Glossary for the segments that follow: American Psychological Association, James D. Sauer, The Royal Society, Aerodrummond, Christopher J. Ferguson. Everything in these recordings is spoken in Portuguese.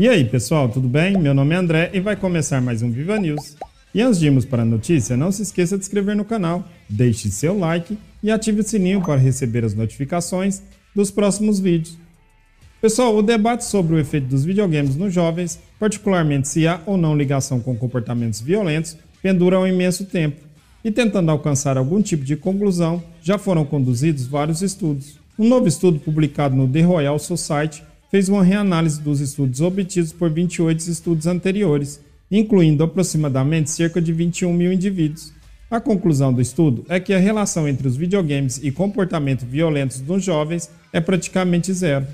E aí pessoal, tudo bem? Meu nome é André e vai começar mais um Viva News. E antes de irmos para a notícia, não se esqueça de se inscrever no canal, deixe seu like e ative o sininho para receber as notificações dos próximos vídeos. Pessoal, o debate sobre o efeito dos videogames nos jovens, particularmente se há ou não ligação com comportamentos violentos, pendura há um imenso tempo. E tentando alcançar algum tipo de conclusão, já foram conduzidos vários estudos. Um novo estudo publicado no The Royal Society fez uma reanálise dos estudos obtidos por 28 estudos anteriores, incluindo aproximadamente cerca de 21 mil indivíduos. A conclusão do estudo é que a relação entre os videogames e comportamentos violentos dos jovens é praticamente zero.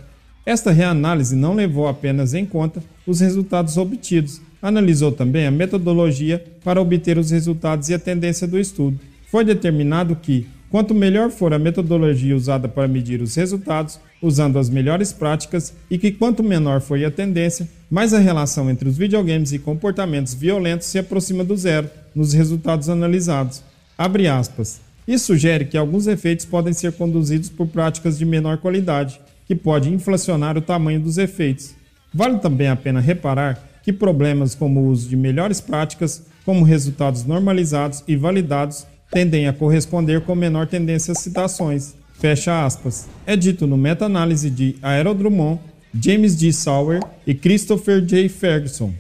Esta reanálise não levou apenas em conta os resultados obtidos, analisou também a metodologia para obter os resultados e a tendência do estudo. Foi determinado que, quanto melhor for a metodologia usada para medir os resultados, usando as melhores práticas, e que quanto menor foi a tendência, mais a relação entre os videogames e comportamentos violentos se aproxima do zero nos resultados analisados. Abre aspas. Isso sugere que alguns efeitos podem ser conduzidos por práticas de menor qualidade, que pode inflacionar o tamanho dos efeitos. Vale também a pena reparar que problemas como o uso de melhores práticas, como resultados normalizados e validados, tendem a corresponder com menor tendência às citações. Fecha aspas. É dito no meta-análise de Aerodrummond, James D. Sauer e Christopher J. Ferguson.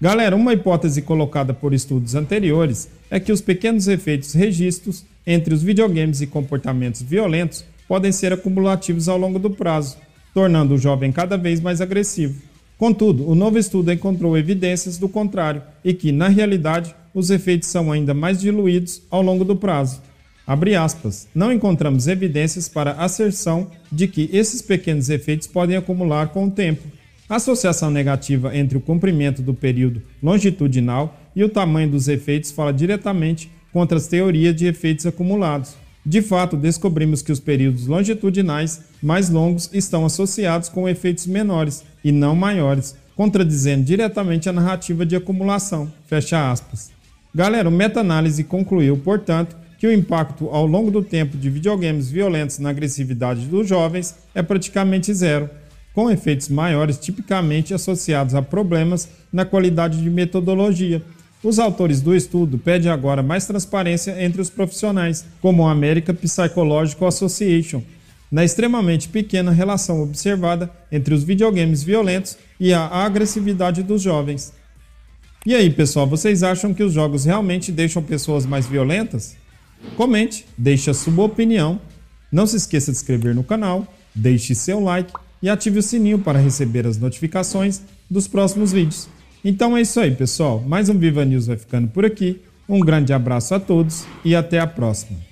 Galera, uma hipótese colocada por estudos anteriores é que os pequenos efeitos registros entre os videogames e comportamentos violentos podem ser acumulativos ao longo do prazo, tornando o jovem cada vez mais agressivo. Contudo, o novo estudo encontrou evidências do contrário e que, na realidade, os efeitos são ainda mais diluídos ao longo do prazo. Abre aspas. Não encontramos evidências para a asserção de que esses pequenos efeitos podem acumular com o tempo. A associação negativa entre o comprimento do período longitudinal e o tamanho dos efeitos fala diretamente contra as teorias de efeitos acumulados. De fato, descobrimos que os períodos longitudinais mais longos estão associados com efeitos menores e não maiores, contradizendo diretamente a narrativa de acumulação. Fecha aspas. Galera, o meta-análise concluiu, portanto, que o impacto ao longo do tempo de videogames violentos na agressividade dos jovens é praticamente zero, com efeitos maiores tipicamente associados a problemas na qualidade de metodologia. Os autores do estudo pedem agora mais transparência entre os profissionais, como a American Psychological Association, na extremamente pequena relação observada entre os videogames violentos e a agressividade dos jovens. E aí, pessoal, vocês acham que os jogos realmente deixam pessoas mais violentas? Comente, deixe a sua opinião, não se esqueça de se inscrever no canal, deixe seu like e ative o sininho para receber as notificações dos próximos vídeos. Então é isso aí, pessoal. Mais um Viva News vai ficando por aqui. Um grande abraço a todos e até a próxima.